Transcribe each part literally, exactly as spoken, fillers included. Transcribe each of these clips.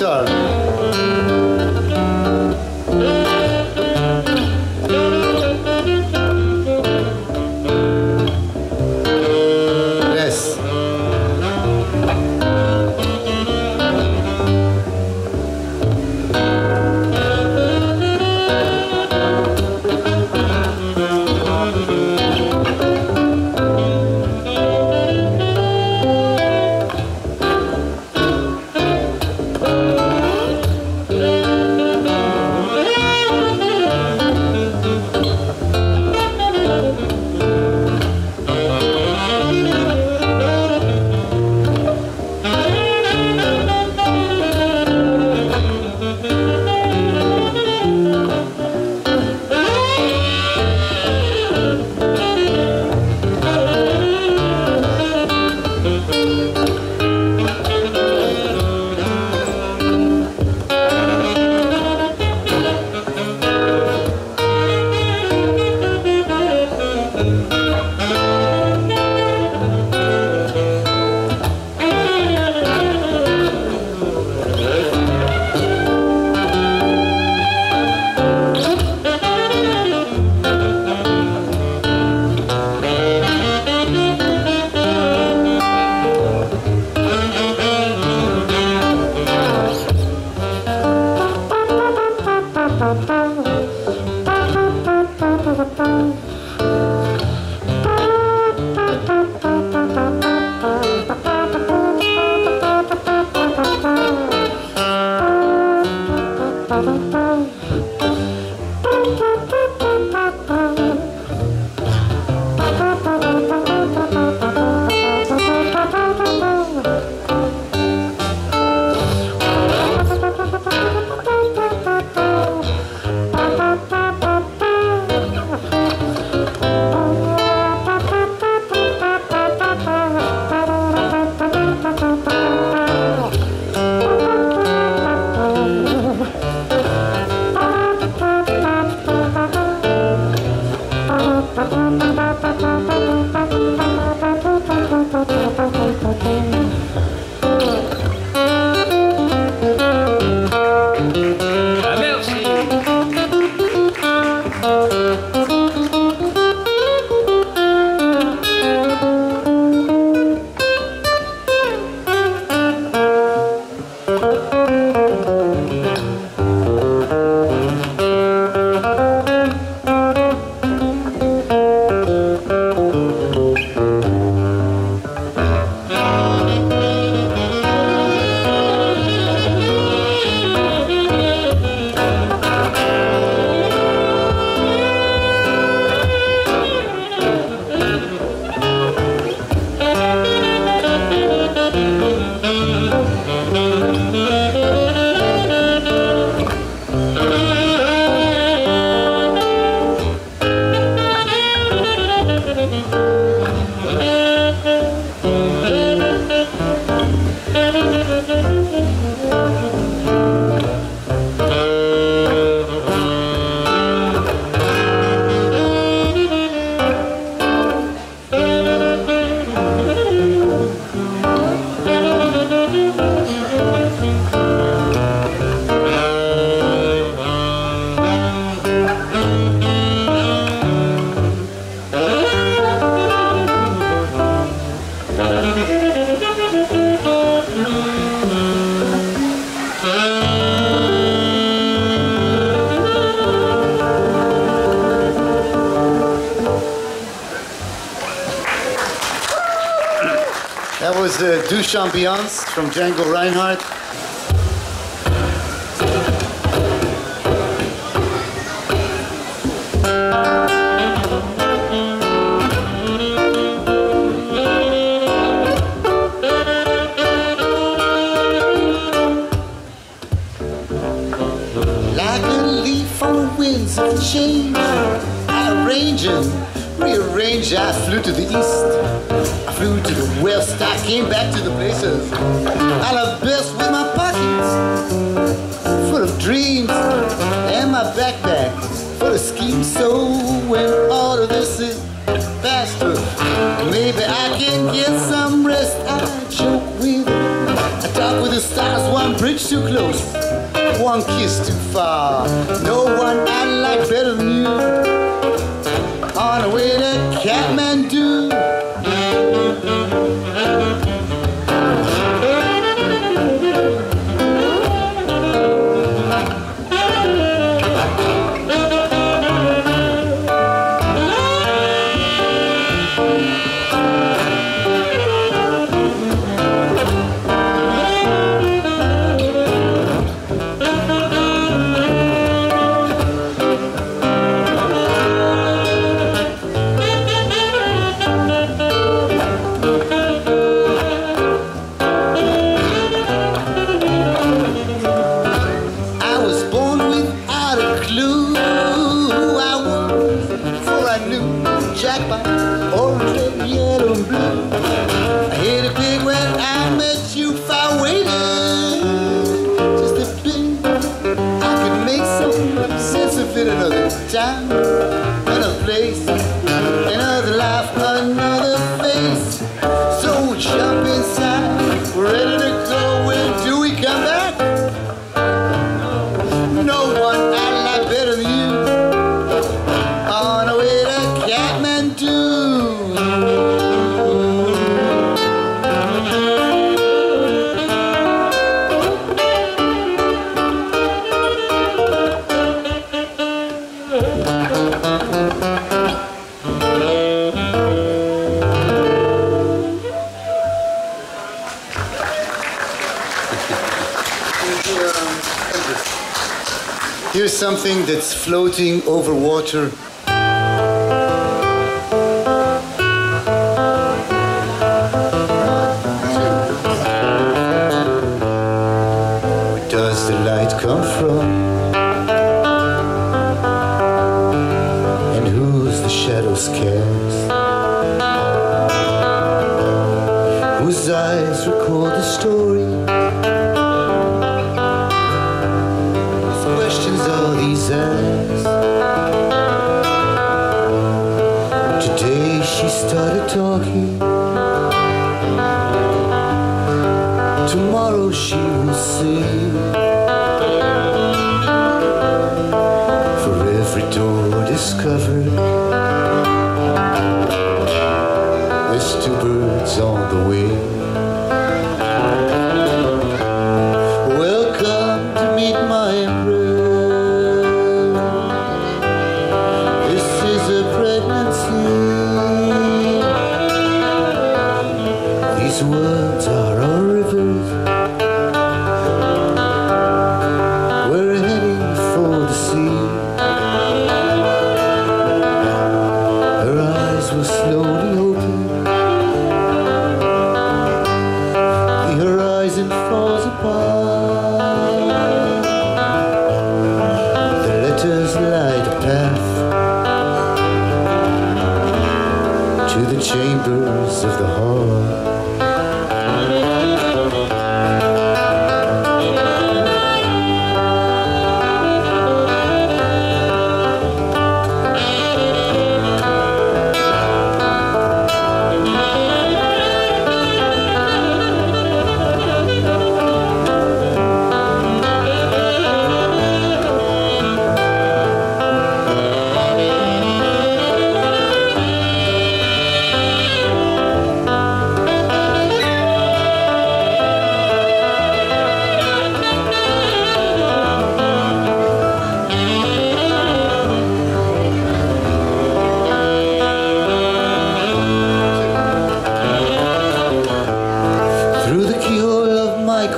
guitar. Yes. That was uh, Deux Champions from Django Reinhardt. Like a leaf on the winds of change, I arrange it. Rearrange, I flew to the east, I flew to the west, I came back to the places I love best with my pockets full of dreams and my backpack full of schemes. So when all of this is faster, maybe I can get some rest. I joke with, I talk with the stars one bridge too close, one kiss too far. No one I like better than you. On the way to Kathmandu. Jackpot, orange, red, yellow, and blue. I hit a big when I met you. If I waited just a bit, I could make some sense of it. Another time, another place, another life, another face. So we jump inside, we're ready to go. When do we come back? No one I like better than you. On our way to Kathmandu. Here's something that's floating over water. Where does the light come from? And who's the shadow scares? Whose eyes record the story? All these eyes. Today she started talking. Tomorrow she will sing. For every door discovered, there's two birds on the wing. These words are our rivers. We're heading for the sea. Her eyes were slowly open. The horizon falls apart. The letters light a path to the chambers of the heart.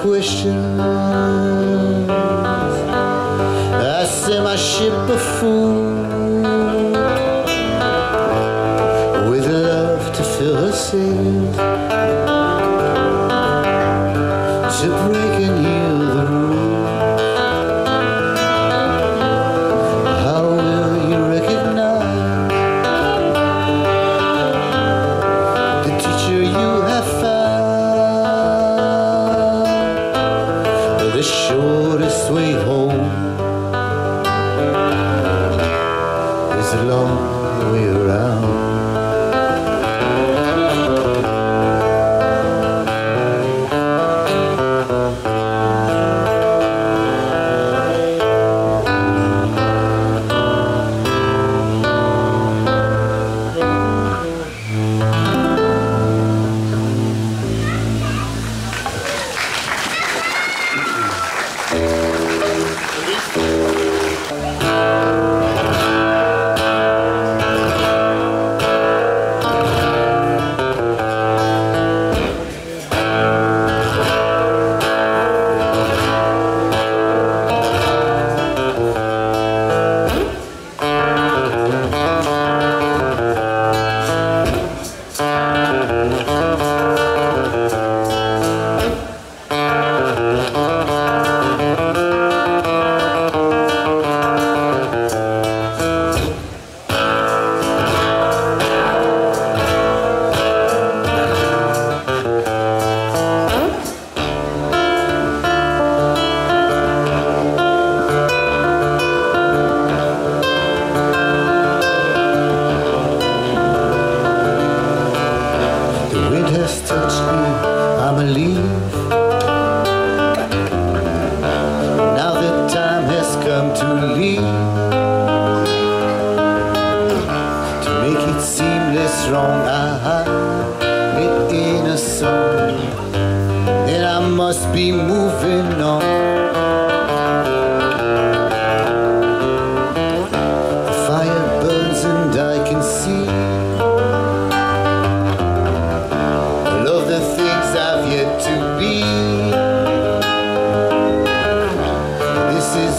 Questions. I sent my ship a fool with love to fill her sails, to break and heal the rules. How will you recognize the teacher you have found? The shortest way home is a long way around.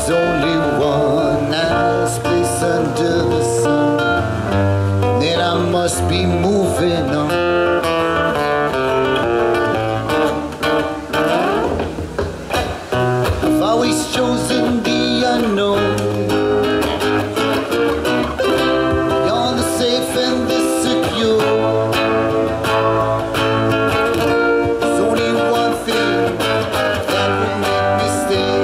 There's only one nice place under the sun, then I must be moving on. I've always chosen the unknown. You're the safe and the secure. There's only one thing that will make me stay.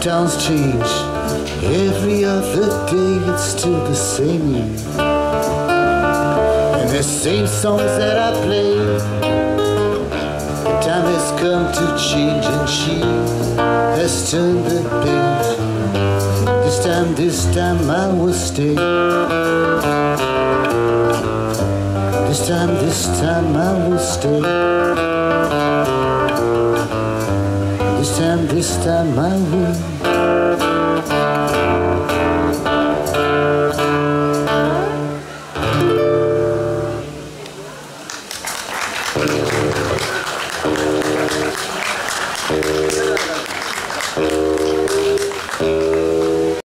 Towns change every other day, it's still the same year, and the same songs that I play. The time has come to change, and she has turned the page. This time, this time I will stay. This time, this time I will stay. This time, this time I will